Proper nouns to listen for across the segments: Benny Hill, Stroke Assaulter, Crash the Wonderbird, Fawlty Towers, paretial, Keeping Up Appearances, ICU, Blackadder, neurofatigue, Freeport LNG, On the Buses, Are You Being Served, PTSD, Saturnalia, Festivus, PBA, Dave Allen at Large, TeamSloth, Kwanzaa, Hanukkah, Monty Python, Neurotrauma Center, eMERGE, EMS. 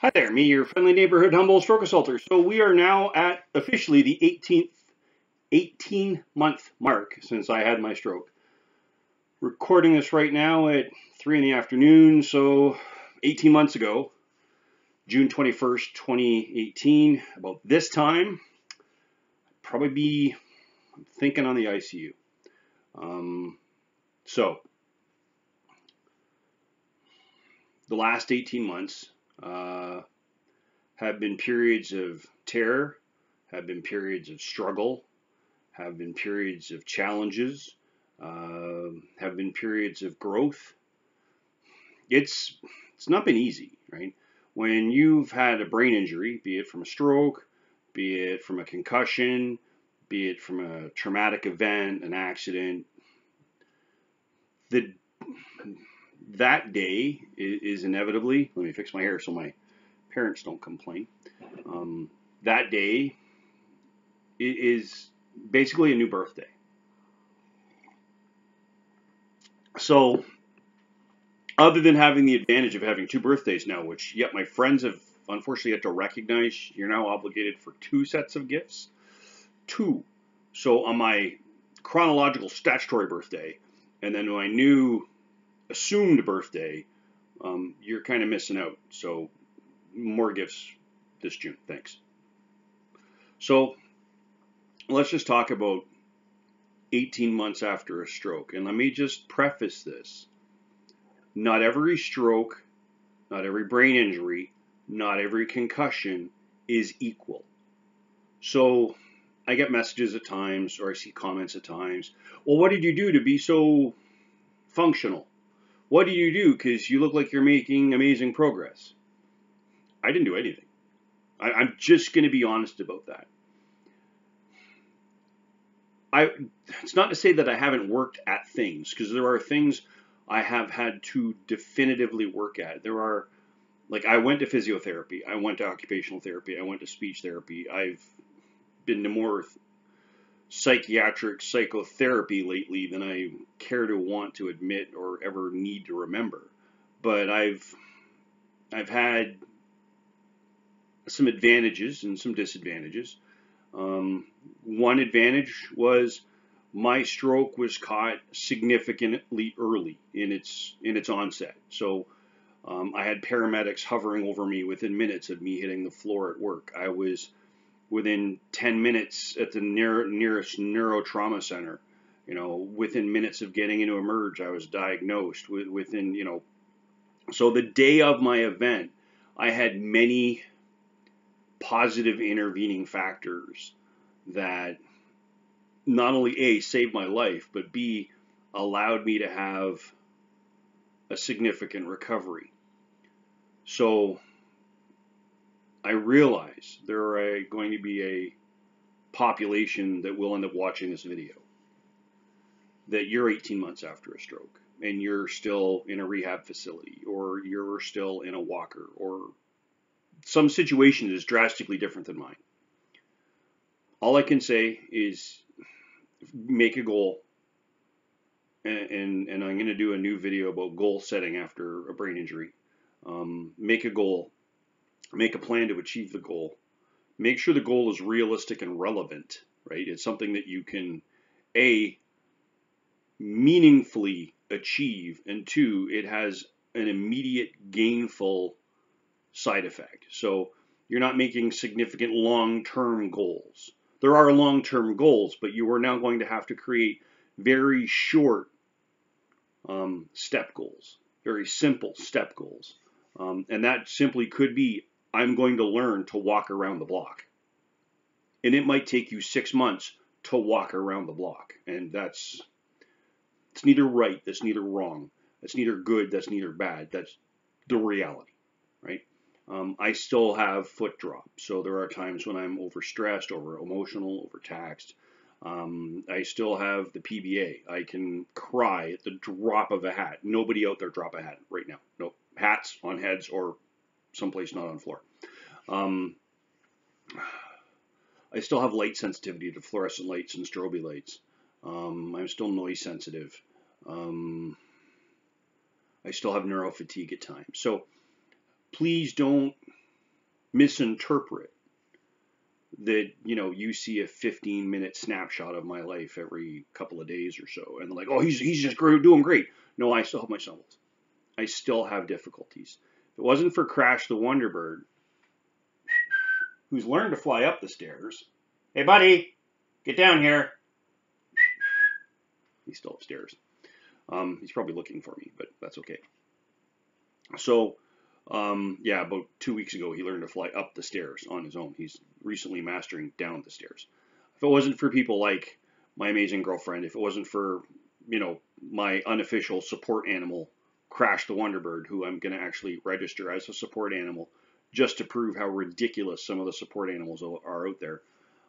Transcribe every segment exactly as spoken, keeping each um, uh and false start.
Hi there, me, your friendly neighborhood humble stroke assaulter. So we are now at officially the eighteenth, eighteen month mark since I had my stroke. Recording this right now at three in the afternoon, so eighteen months ago, June twenty-first, twenty eighteen, about this time, I'd probably be thinking on the I C U. Um, so, the last eighteen months, Uh, have been periods of terror, have been periods of struggle, have been periods of challenges, uh, have been periods of growth. It's, it's not been easy, right? When you've had a brain injury, be it from a stroke, be it from a concussion, be it from a traumatic event, an accident, the that day is inevitably, let me fix my hair so my parents don't complain, um, that day is basically a new birthday. So other than having the advantage of having two birthdays now, which yet my friends have unfortunately had to recognize, you're now obligated for two sets of gifts, two. So on my chronological statutory birthday, and then my new assumed birthday, um, you're kind of missing out. So more gifts this June. Thanks. So let's just talk about eighteen months after a stroke. And let me just preface this. Not every stroke, not every brain injury, not every concussion is equal. So I get messages at times, or I see comments at times. Well, what did you do to be so functional? What do you do? Because you look like you're making amazing progress. I didn't do anything. I, I'm just going to be honest about that. I, it's not to say that I haven't worked at things, because there are things I have had to definitively work at. There are, like, I went to physiotherapy. I went to occupational therapy. I went to speech therapy. I've been to more psychiatric psychotherapy lately than I care to want to admit or ever need to remember. But I've I've had some advantages and some disadvantages. Um, one advantage was my stroke was caught significantly early in its in its onset. So um, I had paramedics hovering over me within minutes of me hitting the floor at work. I was within ten minutes at the near, nearest Neurotrauma Center, you know, within minutes of getting into eMERGE, I was diagnosed with, within, you know, so the day of my event, I had many positive intervening factors that not only A, saved my life, but B, allowed me to have a significant recovery. So I realize there are a, going to be a population that will end up watching this video, that you're eighteen months after a stroke and you're still in a rehab facility, or you're still in a walker, or some situation that is drastically different than mine. All I can say is make a goal, and, and, and I'm going to do a new video about goal setting after a brain injury. Um, make a goal. Make a plan to achieve the goal. Make sure the goal is realistic and relevant, right? It's something that you can, A, meaningfully achieve, and two, it has an immediate gainful side effect. So you're not making significant long-term goals. There are long-term goals, but you are now going to have to create very short um, step goals, very simple step goals. Um, and that simply could be, I'm going to learn to walk around the block. And it might take you six months to walk around the block. And that's, it's neither right, that's neither wrong, that's neither good, that's neither bad, that's the reality, right? Um, I still have foot drop. So there are times when I'm overstressed, over emotional, overtaxed. Um, I still have the P B A. I can cry at the drop of a hat. Nobody out there drop a hat right now. Nope. Hats on heads or someplace not on floor. Um, I still have light sensitivity to fluorescent lights and strobe lights. Um, I'm still noise sensitive. Um, I still have neurofatigue at times. So please don't misinterpret that, you know, you see a fifteen minute snapshot of my life every couple of days or so, and they're like, oh, he's, he's just doing great. No, I still have my stumbles. I still have difficulties. If it wasn't for Crash the Wonderbird, who's learned to fly up the stairs, hey, buddy, get down here. He's still upstairs. Um, he's probably looking for me, but that's okay. So, um, yeah, about two weeks ago, he learned to fly up the stairs on his own. He's recently mastering down the stairs. If it wasn't for people like my amazing girlfriend, if it wasn't for, you know, my unofficial support animal, Crash the Wonderbird, who I'm going to actually register as a support animal just to prove how ridiculous some of the support animals are out there.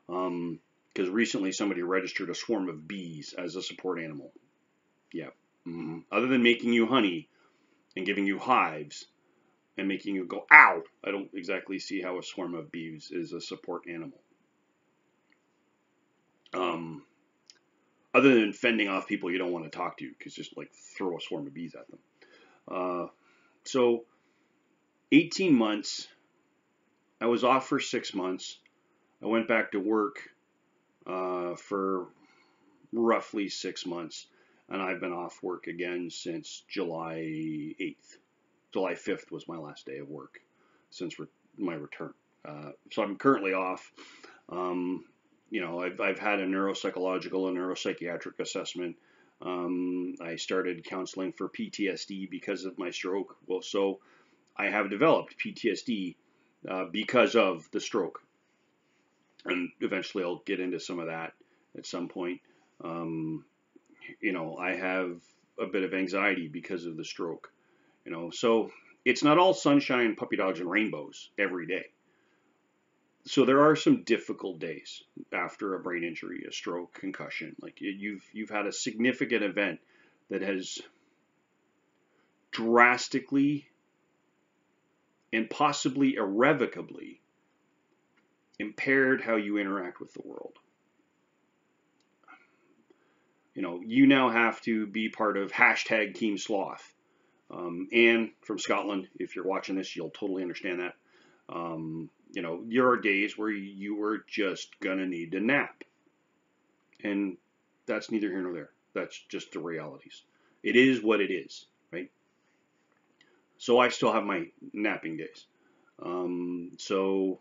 Um, because recently somebody registered a swarm of bees as a support animal. Yeah. Mm-hmm. Other than making you honey and giving you hives and making you go, ow, I don't exactly see how a swarm of bees is a support animal. Um, other than fending off people you don't want to talk to, because just like throw a swarm of bees at them. Uh, so eighteen months, I was off for six months. I went back to work uh, for roughly six months, and I've been off work again since July eighth. July fifth was my last day of work since re my return. Uh, so I'm currently off. Um, you know, I've, I've had a neuropsychological and neuropsychiatric assessment. Um, I started counseling for P T S D because of my stroke. Well, so I have developed P T S D uh, because of the stroke. And eventually I'll get into some of that at some point. Um, you know, I have a bit of anxiety because of the stroke, you know, so it's not all sunshine, puppy dogs and rainbows every day. So there are some difficult days after a brain injury, a stroke, concussion, like you've, you've had a significant event that has drastically and possibly irrevocably impaired how you interact with the world. You know, you now have to be part of hashtag TeamSloth. Um, Anne from Scotland, if you're watching this, you'll totally understand that. Um, you know, there are days where you are just gonna need to nap. And that's neither here nor there. That's just the realities. It is what it is, right? So I still have my napping days. Um, so...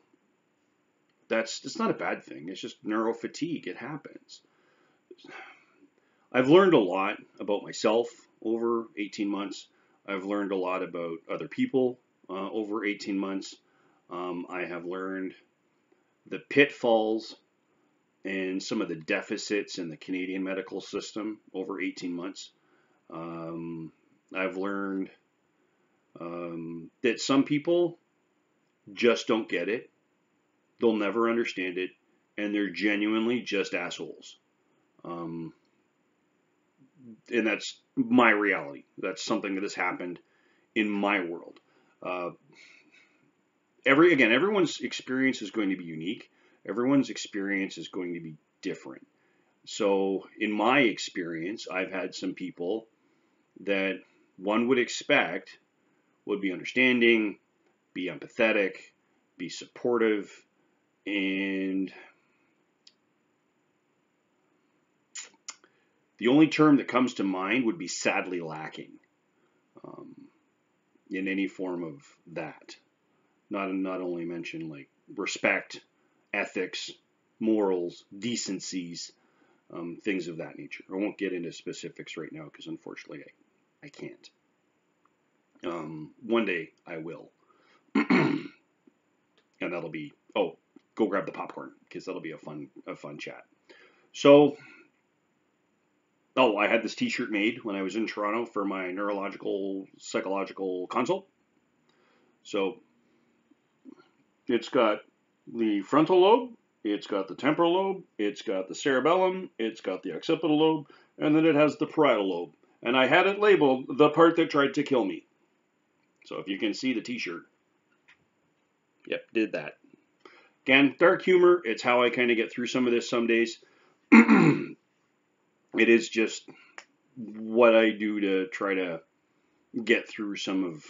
That's, that's not a bad thing. It's just neuro fatigue. It happens. I've learned a lot about myself over eighteen months. I've learned a lot about other people uh, over eighteen months. Um, I have learned the pitfalls and some of the deficits in the Canadian medical system over eighteen months. Um, I've learned um, that some people just don't get it. They'll never understand it, and they're genuinely just assholes. Um, and that's my reality. That's something that has happened in my world. Uh, every again, everyone's experience is going to be unique. Everyone's experience is going to be different. So in my experience, I've had some people that one would expect would be understanding, be empathetic, be supportive, and the only term that comes to mind would be sadly lacking um, in any form of that. Not, not only mention like respect, ethics, morals, decencies, um, things of that nature. I won't get into specifics right now because unfortunately I, I can't. Um, one day I will. And that'll be, oh, go grab the popcorn, because that'll be a fun, a fun chat. So, oh, I had this t-shirt made when I was in Toronto for my neurological, psychological consult. So, it's got the frontal lobe, it's got the temporal lobe, it's got the cerebellum, it's got the occipital lobe, and then it has the parietal lobe. And I had it labeled, the part that tried to kill me. So, if you can see the t-shirt, yep, did that. Again, dark humor, it's how I kind of get through some of this some days. It is just what I do to try to get through some of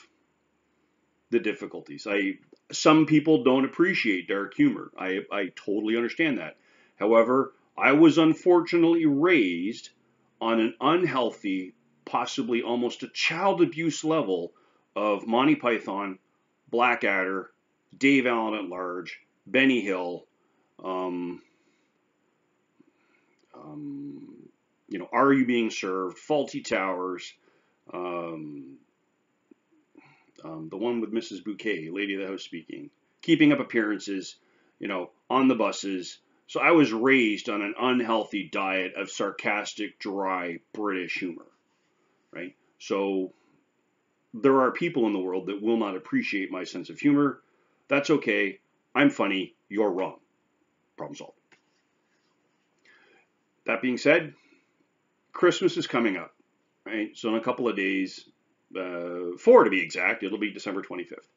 the difficulties. I some people don't appreciate dark humor. I, I totally understand that. However, I was unfortunately raised on an unhealthy, possibly almost a child abuse level of Monty Python, Blackadder, Dave Allen at Large, Benny Hill, um, um, you know, Are You Being Served, Fawlty Towers, um, um, the one with Missus Bouquet, Lady of the House Speaking, Keeping Up Appearances, you know, On the Buses. So I was raised on an unhealthy diet of sarcastic, dry British humor, right? So there are people in the world that will not appreciate my sense of humor. That's okay. I'm funny. You're wrong. Problem solved. That being said, Christmas is coming up, right? So in a couple of days, uh, four to be exact, it'll be December twenty-fifth,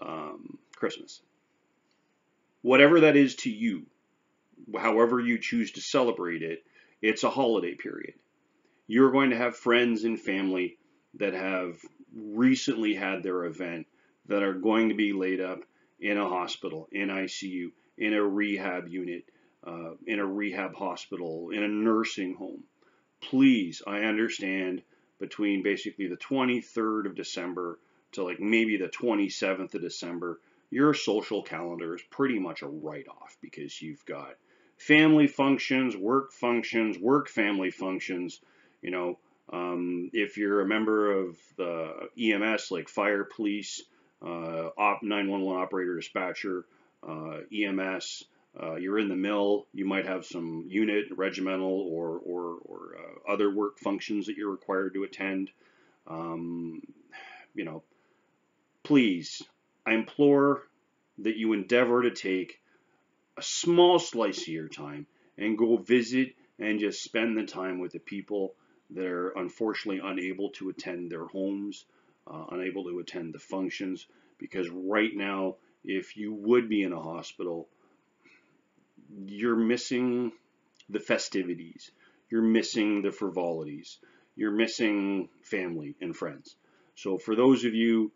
um, Christmas. Whatever that is to you, however you choose to celebrate it, it's a holiday period. You're going to have friends and family that have recently had their event that are going to be laid up in a hospital, in I C U, in a rehab unit, uh, in a rehab hospital, in a nursing home. Please, I understand between basically the twenty-third of December to like maybe the twenty-seventh of December, your social calendar is pretty much a write-off because you've got family functions, work functions, work family functions, you know, um, if you're a member of the E M S, like fire, police, uh, op nine one one operator, dispatcher, uh, E M S, uh, you're in the mill, you might have some unit, regimental, or, or, or uh, other work functions that you're required to attend, um, you know, please, I implore that you endeavor to take a small slice of your time and go visit and just spend the time with the people that are unfortunately unable to attend their homes, uh, unable to attend the functions, because right now, if you would be in a hospital, you're missing the festivities, you're missing the frivolities, you're missing family and friends. So for those of you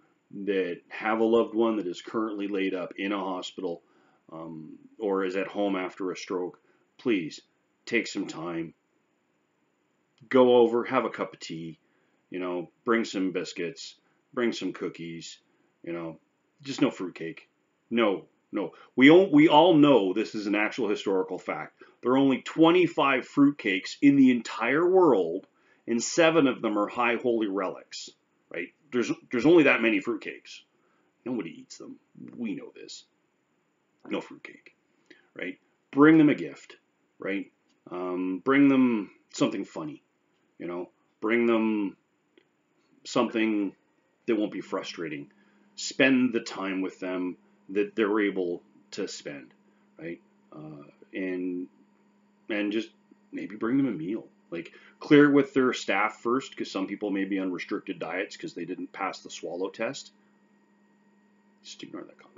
that have a loved one that is currently laid up in a hospital, um, or is at home after a stroke, please take some time, go over, have a cup of tea, you know, bring some biscuits, bring some cookies, you know, just no fruitcake. No, no. We all, we all know this is an actual historical fact. There are only twenty-five fruitcakes in the entire world, and seven of them are high holy relics, right? There's, there's only that many fruitcakes. Nobody eats them. We know this. No fruitcake, right? Bring them a gift, right? Um, bring them something funny, you know? Bring them something that won't be frustrating. Spend the time with them that they're able to spend, right? Uh, and, and just maybe bring them a meal. Like, clear with their staff first, because some people may be on restricted diets because they didn't pass the swallow test. Just ignore that comment.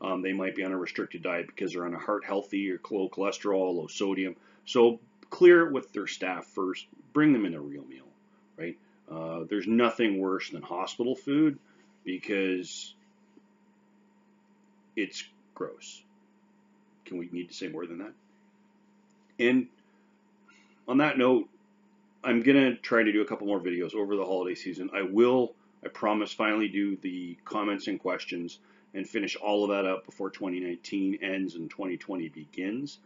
Um, they might be on a restricted diet because they're on a heart healthy or low cholesterol, low sodium. So clear it with their staff first. Bring them in a real meal, right? Uh, there's nothing worse than hospital food because it's gross. Can we need to say more than that? And on that note, I'm going to try to do a couple more videos over the holiday season. I will, I promise, finally do the comments and questions and finish all of that up before twenty nineteen ends and twenty twenty begins.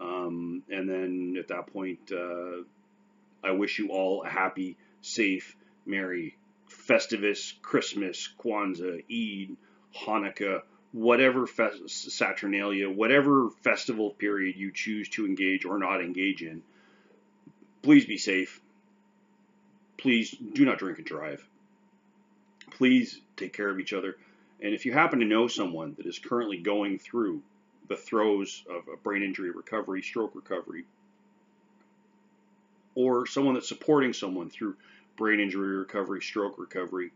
Um, and then at that point, uh, I wish you all a happy, safe, merry Festivus, Christmas, Kwanzaa, Eid, Hanukkah, whatever Saturnalia, whatever festival period you choose to engage or not engage in. Please be safe. Please do not drink and drive. Please take care of each other. And if you happen to know someone that is currently going through the throes of a brain injury recovery, stroke recovery, or someone that's supporting someone through brain injury recovery, stroke recovery,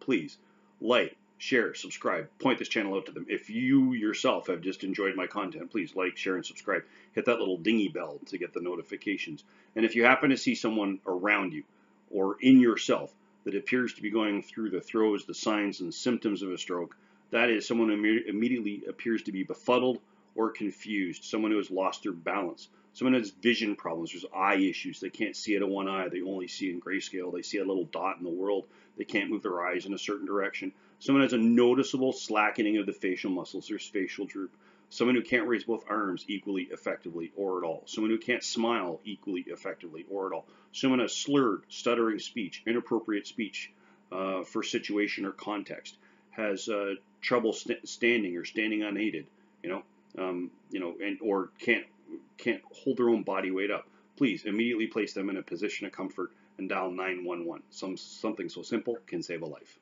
please like, share, subscribe, point this channel out to them. If you yourself have just enjoyed my content, please like, share, and subscribe. Hit that little dingy bell to get the notifications. And if you happen to see someone around you or in yourself that appears to be going through the throes, the signs and symptoms of a stroke. That is, someone who immediately appears to be befuddled or confused, someone who has lost their balance, someone who has vision problems, there's eye issues, they can't see out of one eye, they only see in grayscale, they see a little dot in the world, they can't move their eyes in a certain direction, someone who has a noticeable slackening of the facial muscles, there's facial droop, someone who can't raise both arms equally effectively or at all, someone who can't smile equally effectively or at all, someone who has slurred, stuttering speech, inappropriate speech uh, for situation or context, has uh, trouble st standing or standing unaided, you know, um, you know, and or can't can't hold their own body weight up. Please immediately place them in a position of comfort and dial nine one one. Some something so simple can save a life.